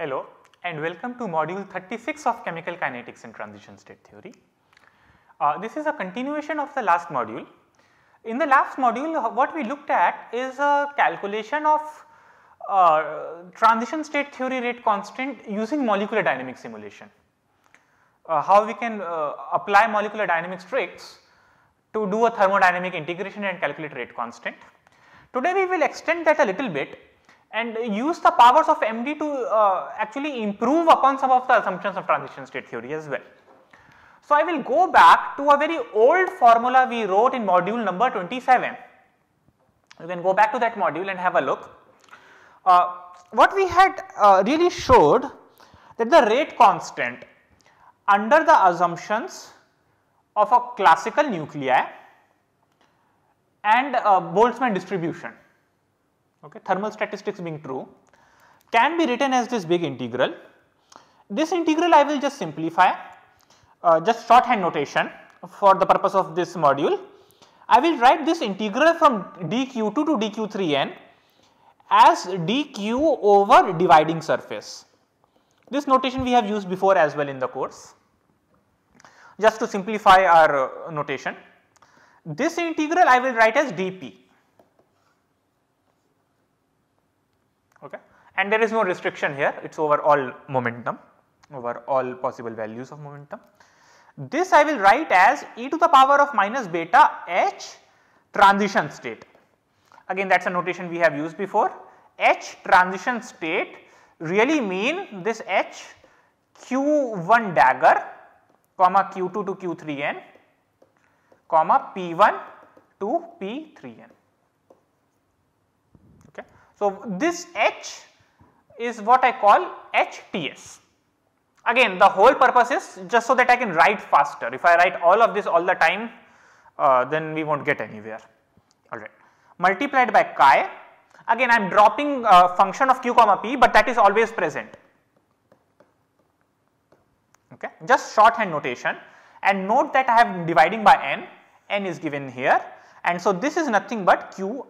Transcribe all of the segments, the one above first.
Hello and welcome to module 36 of Chemical Kinetics and Transition State Theory. This is a continuation of the last module. In the last module, what we looked at is a calculation of transition state theory rate constant using molecular dynamics simulation. How we can apply molecular dynamics tricks to do a thermodynamic integration and calculate rate constant. Today we will extend that a little bit and use the powers of MD to actually improve upon some of the assumptions of transition state theory as well. So, I will go back to a very old formula we wrote in module number 27. You can go back to that module and have a look. What we had really showed that the rate constant under the assumptions of a classical nuclei and Boltzmann distribution. Okay, thermal statistics being true, can be written as this big integral. This integral I will just simplify, just shorthand notation for the purpose of this module. I will write this integral from dq2 to dq3n as dq over dividing surface. This notation we have used before as well in the course, just to simplify our notation. This integral I will write as dp. Okay. And there is no restriction here, it is over all momentum, over all possible values of momentum. This I will write as e to the power of minus beta h transition state. Again, that is a notation we have used before. H transition state really mean this h q1 dagger comma q2 to q3n comma p1 to p3n. So, this H is what I call HTS. Again, the whole purpose is just so that I can write faster. If I write all of this all the time, then we will not get anywhere. Alright, multiplied by chi. Again, I am dropping function of q comma p, but that is always present. Okay, just shorthand notation, and note that I am dividing by n. N is given here, and so this is nothing but qr.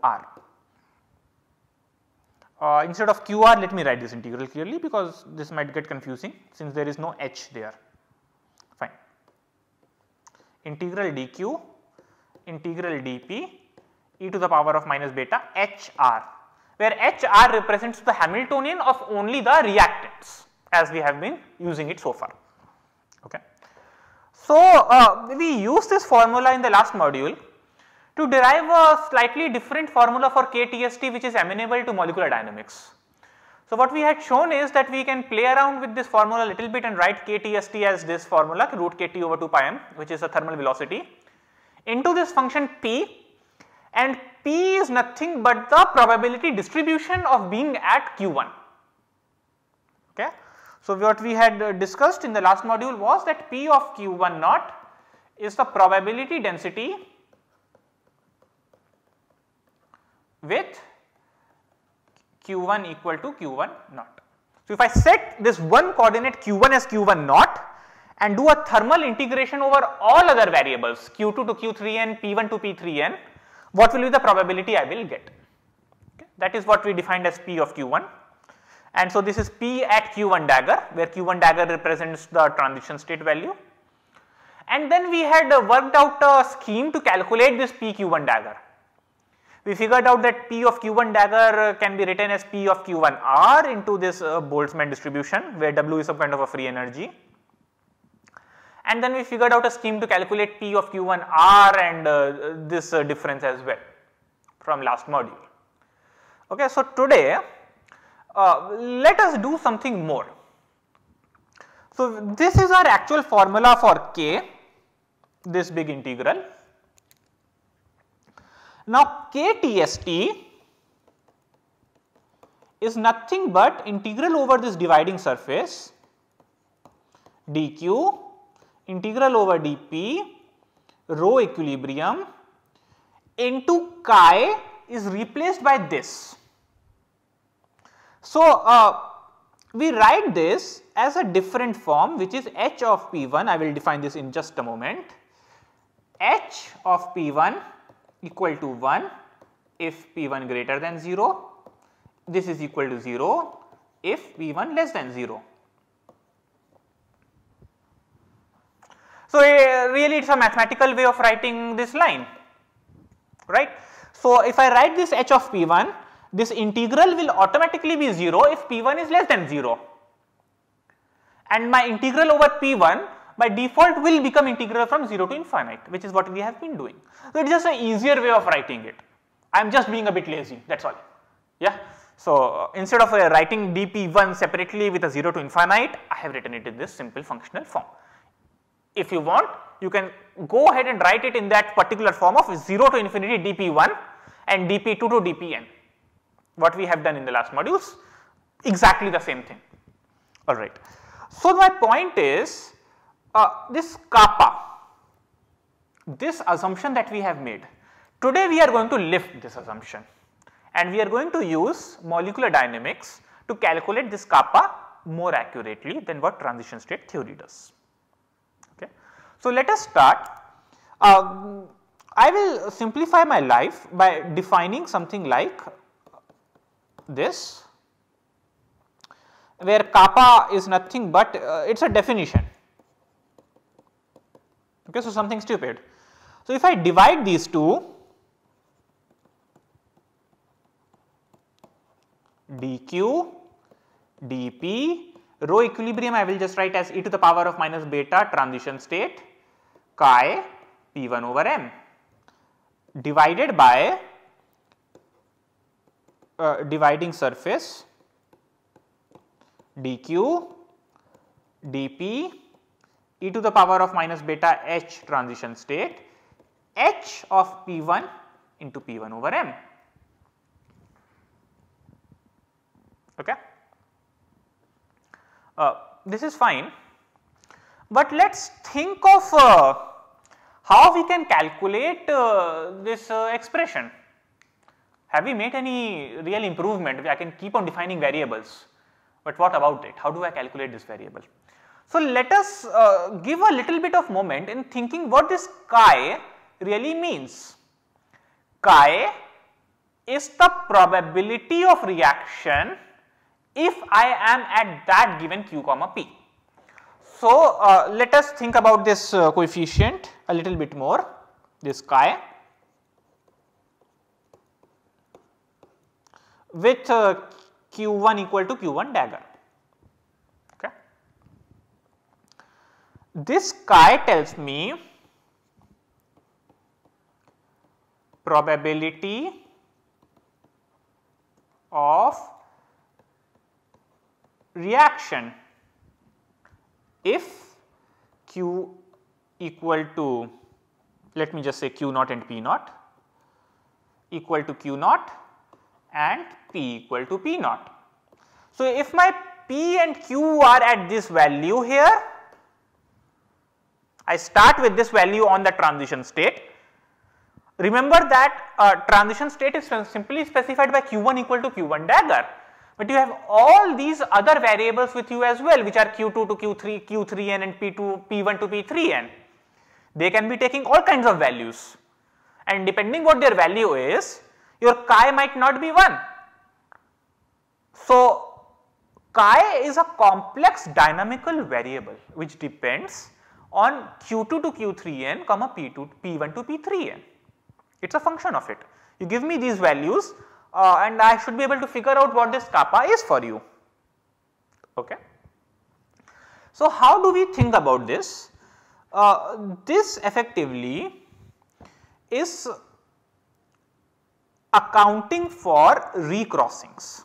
Instead of qr, let me write this integral clearly because this might get confusing since there is no h there. Fine. Integral dq, integral dp, e to the power of minus beta hr, where hr represents the Hamiltonian of only the reactants as we have been using it so far. Okay. So, we used this formula in the last module to derive a slightly different formula for KTST, which is amenable to molecular dynamics. So, what we had shown is that we can play around with this formula a little bit and write KTST as this formula root kT over 2 pi m, which is the thermal velocity, into this function p, and p is nothing but the probability distribution of being at q1. Okay. So, what we had discussed in the last module was that p of q1 naught is the probability density with q1 equal to q1 naught. So, if I set this one coordinate q1 as q1 naught and do a thermal integration over all other variables q2 to q3n, p1 to p3n, what will be the probability I will get? Okay. That is what we defined as p of q1, and so this is p at q1 dagger, where q1 dagger represents the transition state value, and then we had worked out a scheme to calculate this p q1 dagger. We figured out that p of q1 dagger can be written as p of q1 r into this Boltzmann distribution, where w is a kind of a free energy, and then we figured out a scheme to calculate p of q1 r and this difference as well from last module. Okay, so, today let us do something more. So, this is our actual formula for k, this big integral. Now, KTST is nothing but integral over this dividing surface dq, integral over dp, rho equilibrium into chi is replaced by this. So, we write this as a different form, which is h of p1. I will define this in just a moment. H of p1 equal to 1 if p1 greater than 0, this is equal to 0, if V1 less than 0. So, really it is a mathematical way of writing this line, right. So, if I write this h of P1, this integral will automatically be 0 if P1 is less than 0, and my integral over P1 by default will become integral from 0 to infinite, which is what we have been doing. So, it is just an easier way of writing it. I am just being a bit lazy, that is all, yeah. So, instead of writing dp1 separately with a 0 to infinite, I have written it in this simple functional form. If you want, you can go ahead and write it in that particular form of 0 to infinity dp1 and dp2 to dpn, what we have done in the last modules, exactly the same thing, alright. So, my point is this kappa, this assumption that we have made, today we are going to lift this assumption. And we are going to use molecular dynamics to calculate this kappa more accurately than what transition state theory does. Okay. So, let us start. I will simplify my life by defining something like this, where kappa is nothing but it is a definition. Okay, so, something stupid. So, if I divide these two, dq, dp, rho equilibrium I will just write as e to the power of minus beta transition state chi p1 over m divided by dividing surface dq, dp, e to the power of minus beta h transition state h of p1 into p1 over m. Okay. This is fine, but let us think of how we can calculate this expression. Have we made any real improvement? I can keep on defining variables, but what about it? How do I calculate this variable? So, let us give a little bit of moment in thinking what this chi really means. Chi is the probability of reaction if I am at that given q comma p. So, let us think about this coefficient a little bit more, this chi, with q1 equal to q1 dagger. Okay. This chi tells me probability of reaction if q equal to, let me just say q naught and p naught equal to q naught and p equal to p naught. So, if my p and q are at this value here, I start with this value on the transition state. Remember that transition state is simply specified by q1 equal to q1 dagger. But you have all these other variables with you as well, which are q2 to q3, q3n and p1 to p3n. They can be taking all kinds of values, and depending what their value is, your chi might not be 1. So, chi is a complex dynamical variable which depends on q2 to q3n comma p1 to p3n. It is a function of it. You give me these values, and I should be able to figure out what this kappa is for you. Okay. So, how do we think about this? This effectively is accounting for recrossings.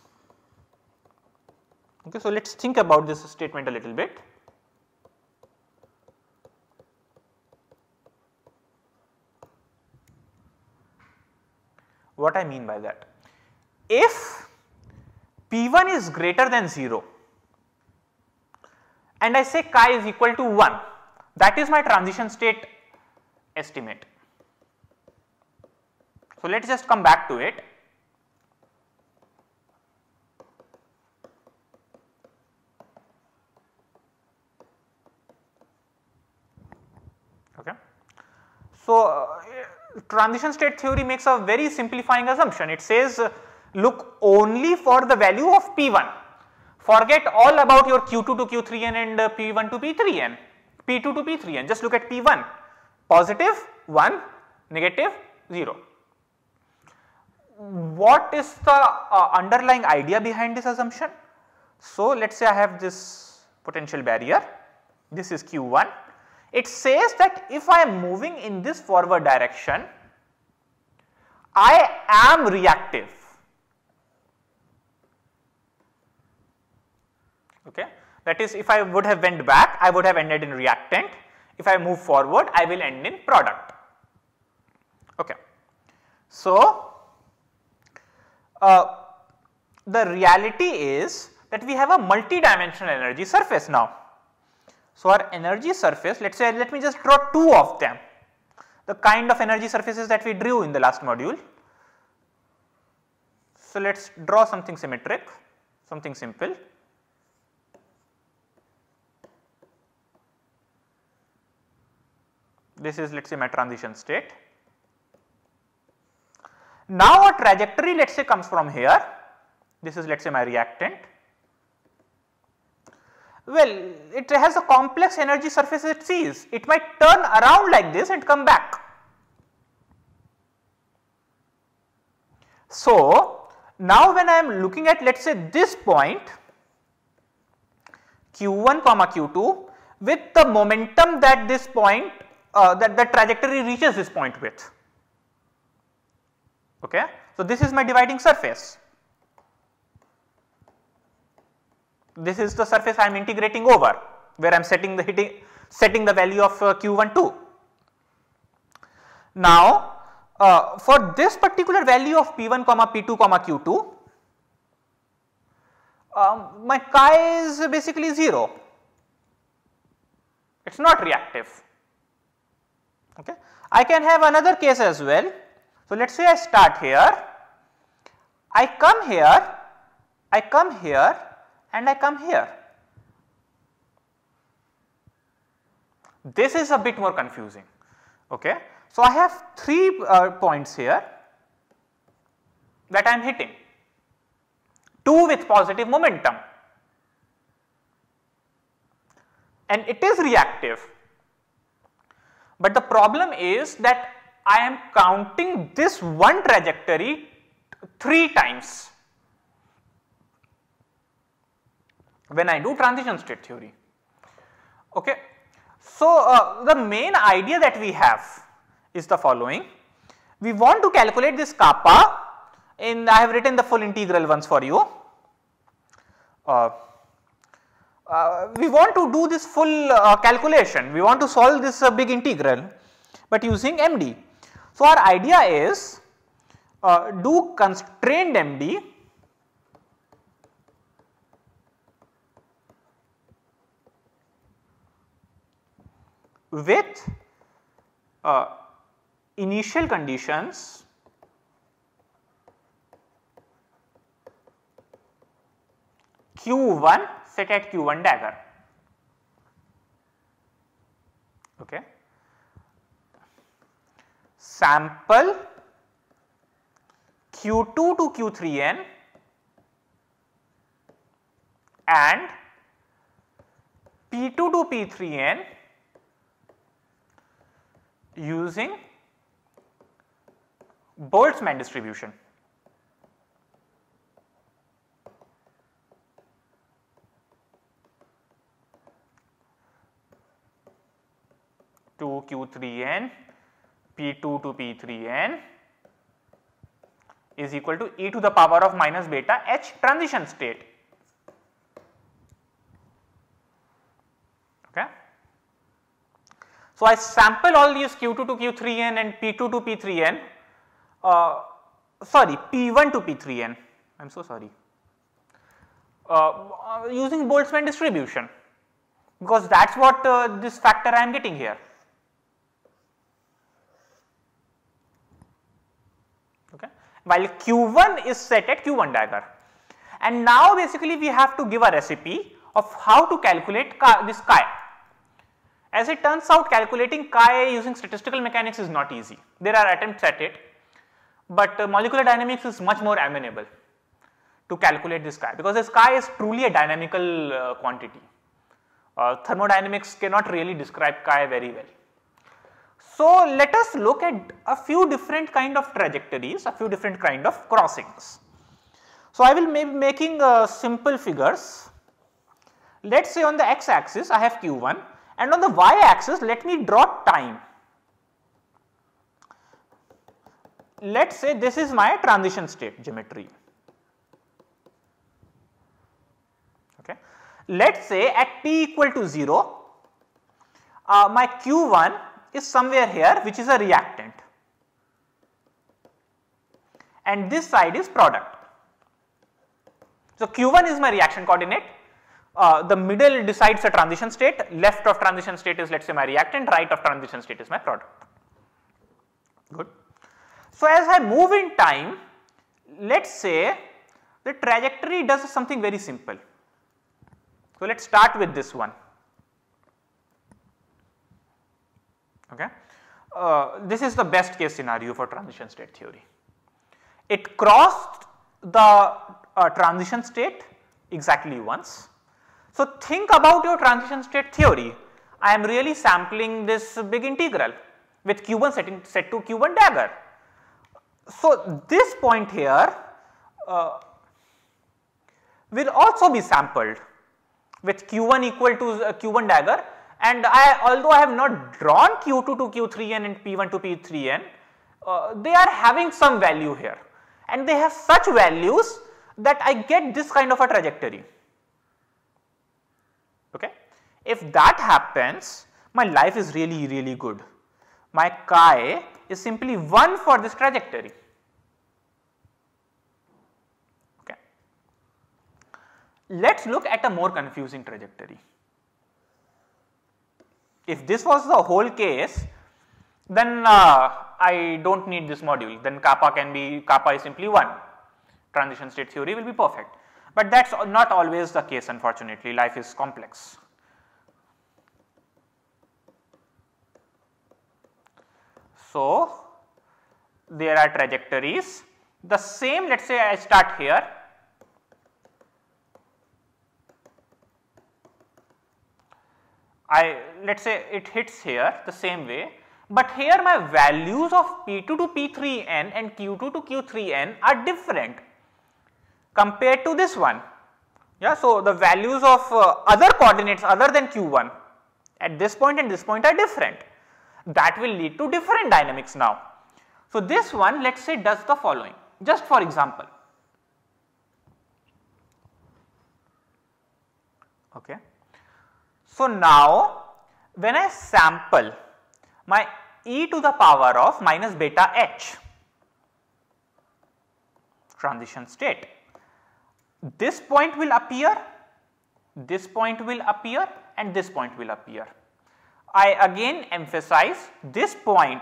Okay, so, let us think about this statement a little bit. What I mean by that? If P1 is greater than 0 and I say chi is equal to 1, that is my transition state estimate. So, let us just come back to it. Okay. So, transition state theory makes a very simplifying assumption. It says look only for the value of P1. Forget all about your Q2 to Q3n and P1 to P3n, P2 to P3n, just look at P1, positive 1, negative 0. What is the underlying idea behind this assumption? So, let us say I have this potential barrier, this is Q1. It says that if I am moving in this forward direction, I am reactive. Okay. That is, if I would have went back, I would have ended in reactant. If I move forward, I will end in product. Okay. So, the reality is that we have a multi-dimensional energy surface now. So, our energy surface, let us say, let me just draw two of them, the kind of energy surfaces that we drew in the last module. So, let us draw something symmetric, something simple. This is, let us say, my transition state. Now, our trajectory, let us say, comes from here. This is, let us say, my reactant. Well, it has a complex energy surface it sees. It might turn around like this and come back. So, now when I am looking at, let us say, this point Q1 comma Q2 with the momentum that this point that the trajectory reaches this point with. Okay. So, this is my dividing surface. This is the surface I am integrating over, where I am setting the value of Q1 2. Now, for this particular value of P1 comma P2 comma Q2, my chi is basically 0, it is not reactive. Okay. I can have another case as well. So, let us say I start here, I come here, I come here, and I come here. This is a bit more confusing. Okay. So, I have 3 points here that I am hitting, 2 with positive momentum, and it is reactive. But the problem is that I am counting this one trajectory 3 times when I do transition state theory. Okay. So, the main idea that we have is the following. We want to calculate this kappa in, I have written the full integral ones for you. We want to do this full calculation, we want to solve this big integral, but using MD. So, our idea is do constrained MD with initial conditions Q1 set at Q1 dagger. Okay. Sample Q2 to Q3n and P2 to P3n using Boltzmann distribution. To Q3n, P2 to P3n is equal to e to the power of minus beta h transition state. Okay. So, I sample all these Q2 to Q3n and P2 to P3n, sorry, P1 to P3n, I am so sorry, using Boltzmann distribution, because that is what this factor I am getting here. Okay. While Q1 is set at Q1 dagger. And now basically we have to give a recipe of how to calculate this chi. As it turns out, calculating chi using statistical mechanics is not easy. There are attempts at it, but molecular dynamics is much more amenable to calculate this chi, because this chi is truly a dynamical quantity. Thermodynamics cannot really describe chi very well. So, let us look at a few different kind of trajectories, a few different kind of crossings. So, I will maybe making simple figures. Let us say on the x axis I have q1 and on the y axis let me draw time. Let us say this is my transition state geometry. Okay. Let us say at t equal to 0, my q1 is somewhere here which is a reactant and this side is product. So, q1 is my reaction coordinate, the middle decides a transition state, left of transition state is let us say my reactant, right of transition state is my product. Good. So, as I move in time, let us say the trajectory does something very simple. So, let us start with this one. Okay. This is the best case scenario for transition state theory. It crossed the transition state exactly once. So, think about your transition state theory. I am really sampling this big integral with q1 set to q1 dagger. So, this point here will also be sampled with q1 equal to q1 dagger, and although I have not drawn q2 to q3n and p1 to p3n, they are having some value here and they have such values that I get this kind of a trajectory. Okay. If that happens, my life is really, really good. My chi is simply 1 for this trajectory. Okay. Let us look at a more confusing trajectory. If this was the whole case, then I do not need this module, then kappa is simply 1, transition state theory will be perfect. But that is not always the case, unfortunately, life is complex. So, there are trajectories, the same, let us say I start here, let us say it hits here the same way, but here my values of P2 to P3n and Q2 to Q3n are different compared to this one. Yeah, so the values of other coordinates other than Q1 at this point and this point are different. That will lead to different dynamics now. So, this one let us say does the following, just for example. Okay. So, now when I sample my e to the power of minus beta h transition state, this point will appear, this point will appear and this point will appear. I again emphasize this point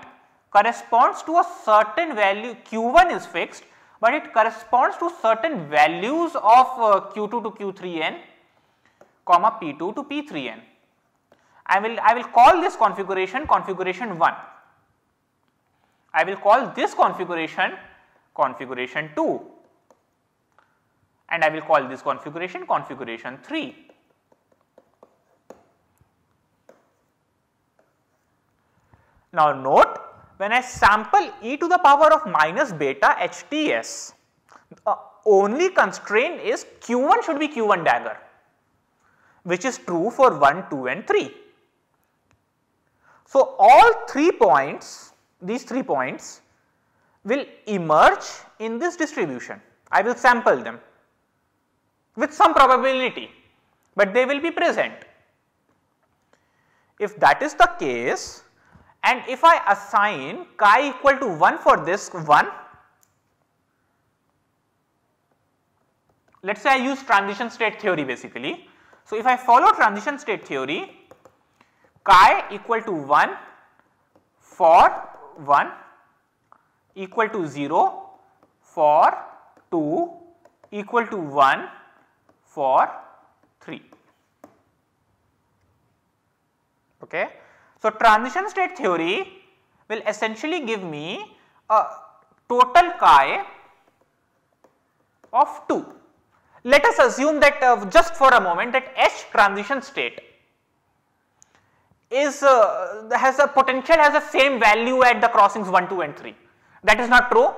corresponds to a certain value, q1 is fixed, but it corresponds to certain values of q2 to q3n comma p2 to p3n. I will call this configuration 1. I will call this configuration 2, and I will call this configuration 3. Now note, when I sample e to the power of minus beta HTS, the only constraint is q1 should be q1 dagger, which is true for 1, 2 and 3. So, all 3 points, these 3 points will emerge in this distribution. I will sample them with some probability, but they will be present. If that is the case, and if I assign chi equal to 1 for this one, let us say I use transition state theory basically. So, if I follow transition state theory, chi equal to 1 for 1, equal to 0 for 2, equal to 1 for 3. Okay. So, transition state theory will essentially give me a total chi of 2. let us assume that just for a moment that H transition state is has a same value at the crossings 1, 2 and 3. That is not true,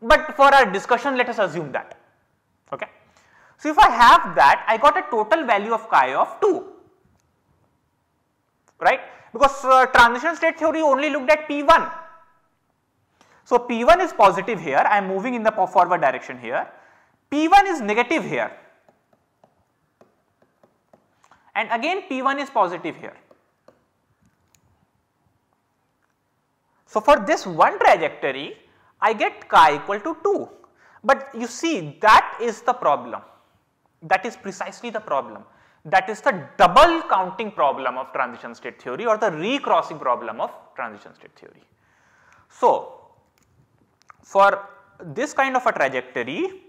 but for our discussion let us assume that. Okay. So, if I have that, I got a total value of chi of 2, right, because transition state theory only looked at P1. So, P1 is positive here, I am moving in the forward direction here, P1 is negative here, and again P1 is positive here. So, for this one trajectory I get chi equal to 2, but you see that is the problem, that is precisely the problem, that is the double counting problem of transition state theory or the recrossing problem of transition state theory. So, for this kind of a trajectory,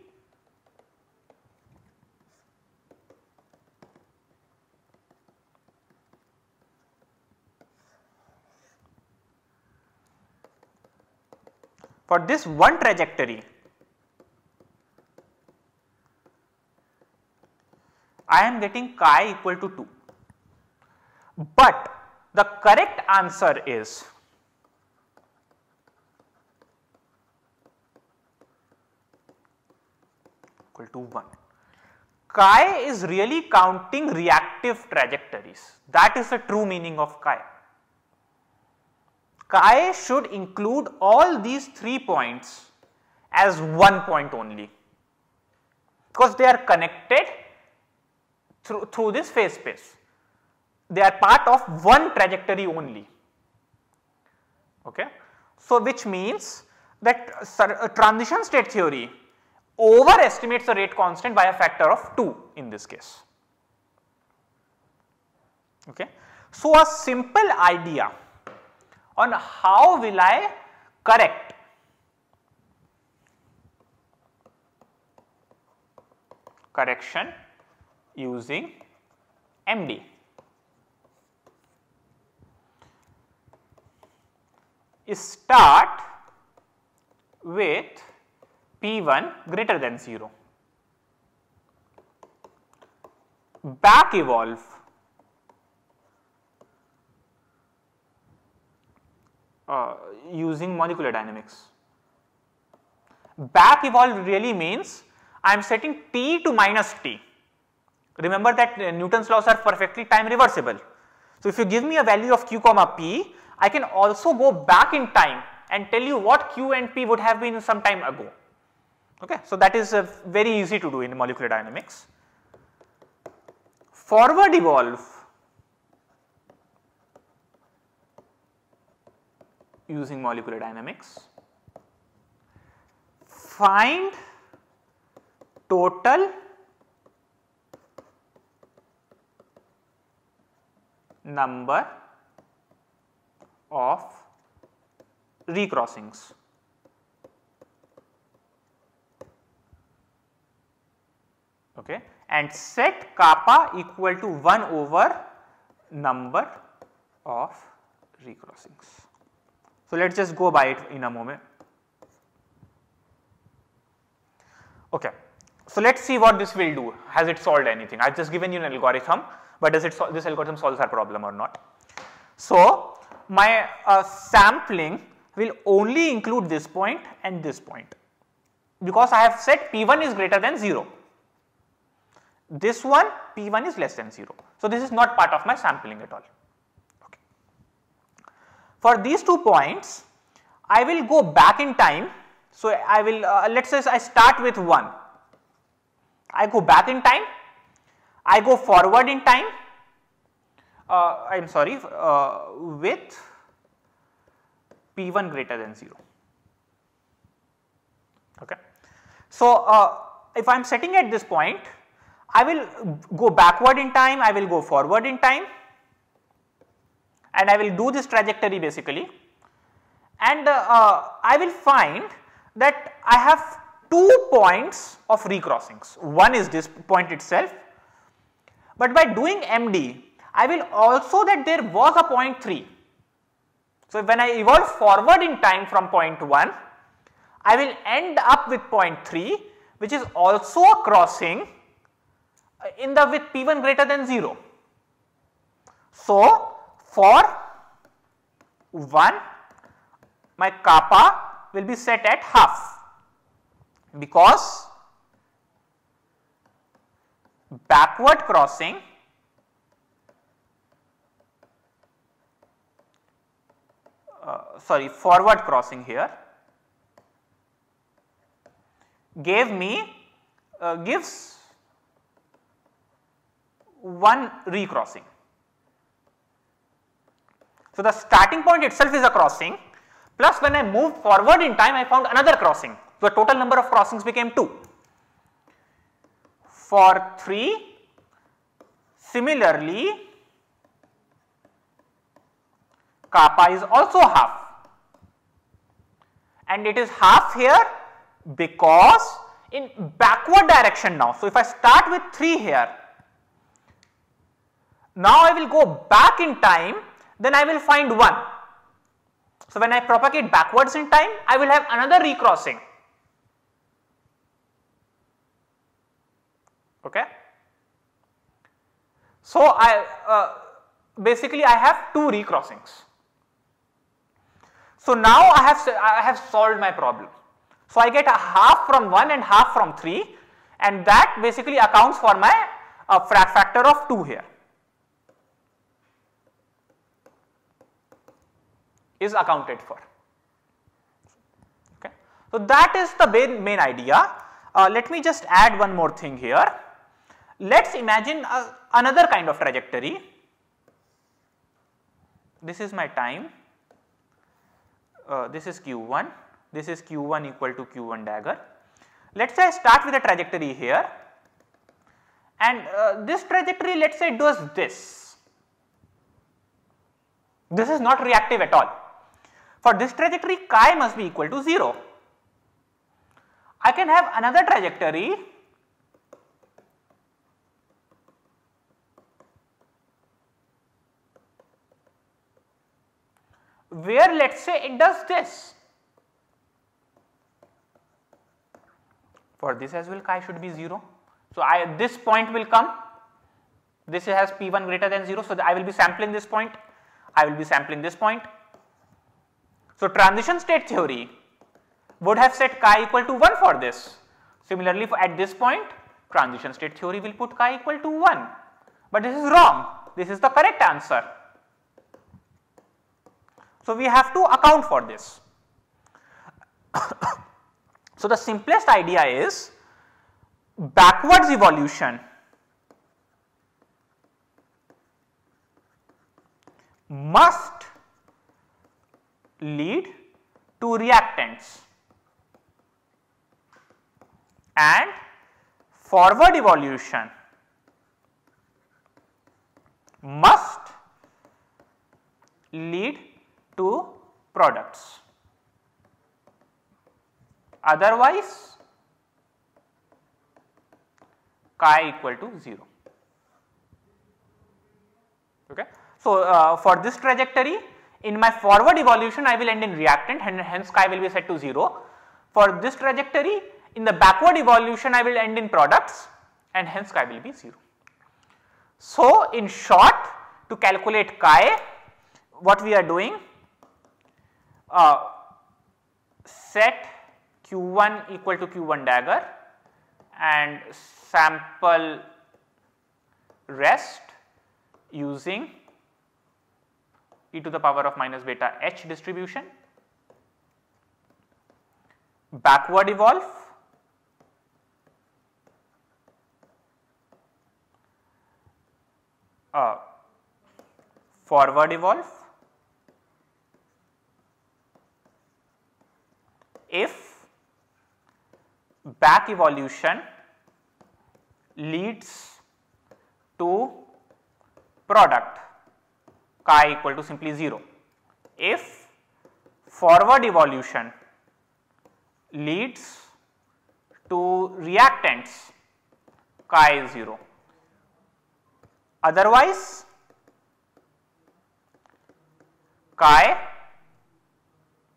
for this one trajectory, I am getting chi equal to 2, but the correct answer is equal to 1. Chi is really counting reactive trajectories, that is the true meaning of chi. Chi should include all these 3 points as one point only, because they are connected through this phase space, they are part of one trajectory only. Okay. So, which means that transition state theory overestimates the rate constant by a factor of 2 in this case. Okay. So, a simple idea on how will I correct correction using MD. Start with P1 greater than 0, back evolve using molecular dynamics. Back evolve really means I am setting T to minus T. Remember that Newton's laws are perfectly time reversible. So, if you give me a value of q comma p, I can also go back in time and tell you what q and p would have been some time ago. Okay. So, that is very easy to do in molecular dynamics. Forward evolve using molecular dynamics, find total number of recrossings. Okay, and set kappa equal to 1 over number of recrossings. So, let us just go by it in a moment. Okay. So, let us see what this will do. Has it solved anything? I have just given you an algorithm, but does it this algorithm solves our problem or not? So, my sampling will only include this point and this point, because I have said P1 is greater than 0, this one P1 is less than 0. So, this is not part of my sampling at all. Okay. For these 2 points, I will go back in time. So, I will let us say I start with 1, I go back in time, I go forward in time, I am sorry, with P1 greater than 0. Okay. So, if I am setting at this point, I will go backward in time, I will go forward in time, and I will do this trajectory basically, and I will find that I have 2 points of recrossings. One is this point itself, but by doing MD I will also that there was a point 3. So, when I evolve forward in time from point 1, I will end up with point 3, which is also a crossing in the with P1 greater than 0. So, for 1 my kappa will be set at half because backward crossing forward crossing here gives one recrossing. So, the starting point itself is a crossing plus when I moved forward in time I found another crossing. So, the total number of crossings became 2. For 3 similarly kappa is also half and it is half here because in backward direction now. So, if I start with 3 here, now I will go back in time, then I will find 1. So, when I propagate backwards in time, I will have another recrossing. Okay. So, basically I have 2 recrossings. So, now I have solved my problem. So, I get a half from 1 and half from 3 and that basically accounts for my factor of 2 here. Is accounted for. Okay. So, that is the main idea. Let me just add one more thing here. Let us imagine another kind of trajectory. This is my time, this is Q1, this is Q1 equal to Q1 dagger. Let us say I start with a trajectory here and this trajectory let us say does this. This is not reactive at all. For this trajectory chi must be equal to 0. I can have another trajectory where let us say it does this. For this as well chi should be 0. So, this point will come, this has P1 greater than 0. So, I will be sampling this point, I will be sampling this point. So, transition state theory would have set chi equal to 1 for this. Similarly, at this point transition state theory will put chi equal to 1, but this is wrong, this is the correct answer. So, we have to account for this. So, the simplest idea is backwards evolution must lead to reactants and forward evolution must lead to products, otherwise chi equal to 0. Okay. So, for this trajectory in my forward evolution I will end in reactant and hence chi will be set to 0. For this trajectory in the backward evolution I will end in products and hence chi will be 0. So, in short to calculate chi what we are doing, set Q1 equal to Q1 dagger and sample rest using e to the power of minus beta h distribution, backward evolve forward evolve if back evolution leads to product chi equal to simply 0. If forward evolution leads to reactants chi is 0, otherwise chi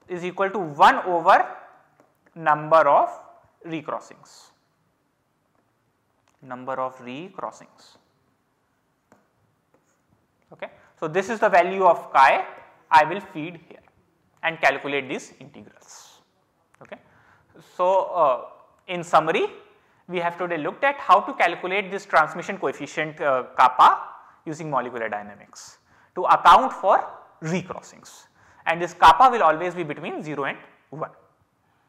is equal to 1 over number of recrossings. number of recrossings. Okay. So, this is the value of chi I will feed here and calculate these integrals. Okay. So, in summary, we have today looked at how to calculate this transmission coefficient kappa using molecular dynamics to account for recrossings, and this kappa will always be between 0 and 1.